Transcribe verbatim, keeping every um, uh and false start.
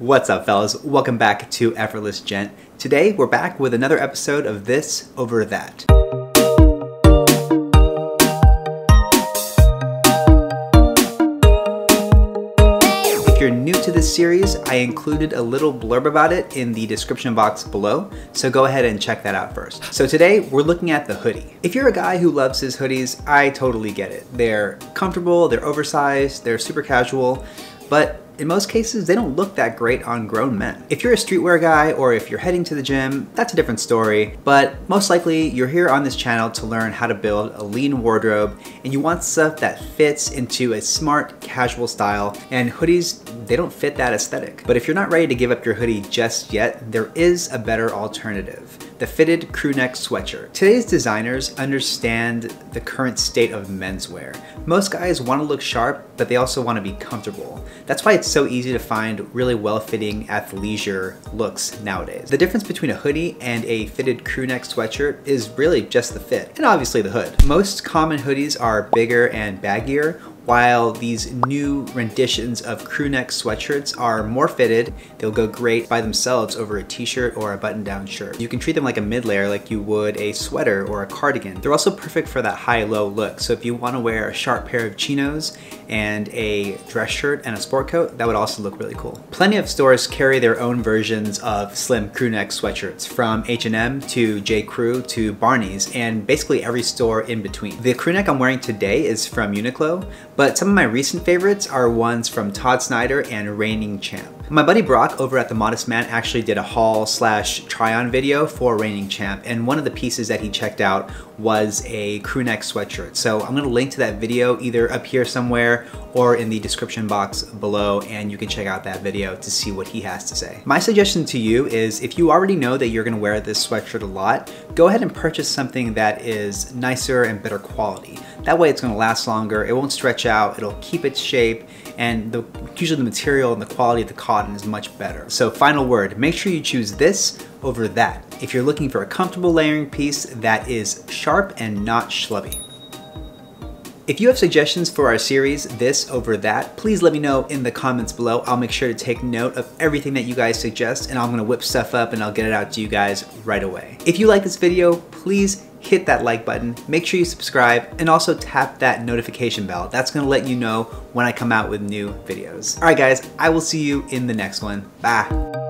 What's up, fellas? Welcome back to Effortless Gent. Today, we're back with another episode of This Over That. If you're new to this series, I included a little blurb about it in the description box below, so go ahead and check that out first. So today, we're looking at the hoodie. If you're a guy who loves his hoodies, I totally get it. They're comfortable, they're oversized, they're super casual, but in most cases, they don't look that great on grown men. If you're a streetwear guy or if you're heading to the gym, that's a different story, but most likely you're here on this channel to learn how to build a lean wardrobe and you want stuff that fits into a smart, casual style, and hoodies, they don't fit that aesthetic. But if you're not ready to give up your hoodie just yet, there is a better alternative. The fitted crew neck sweatshirt. Today's designers understand the current state of menswear. Most guys want to look sharp, but they also want to be comfortable. That's why it's so easy to find really well-fitting athleisure looks nowadays. The difference between a hoodie and a fitted crew neck sweatshirt is really just the fit, and obviously the hood. Most common hoodies are bigger and baggier, while these new renditions of crew neck sweatshirts are more fitted. They'll go great by themselves over a t-shirt or a button-down shirt. You can treat them like a mid-layer like you would a sweater or a cardigan. They're also perfect for that high-low look. So if you wanna wear a sharp pair of chinos and a dress shirt and a sport coat, that would also look really cool. Plenty of stores carry their own versions of slim crew neck sweatshirts, from H and M to J Crew to Barney's, and basically every store in between. The crew neck I'm wearing today is from Uniqlo, but some of my recent favorites are ones from Todd Snyder and Reigning Champ. My buddy Brock over at The Modest Man actually did a haul slash try on video for Reigning Champ, and one of the pieces that he checked out was a crew neck sweatshirt. So I'm gonna link to that video either up here somewhere or in the description box below, and you can check out that video to see what he has to say. My suggestion to you is, if you already know that you're gonna wear this sweatshirt a lot, go ahead and purchase something that is nicer and better quality. That way it's gonna last longer, it won't stretch out, it'll keep its shape, and the, usually the material and the quality of the cotton is much better. So final word, make sure you choose this over that if you're looking for a comfortable layering piece that is sharp and not schlubby. If you have suggestions for our series, This Over That, please let me know in the comments below. I'll make sure to take note of everything that you guys suggest, and I'm gonna whip stuff up and I'll get it out to you guys right away. If you like this video, please hit that like button, make sure you subscribe, and also tap that notification bell. That's gonna let you know when I come out with new videos. All right guys, I will see you in the next one. Bye.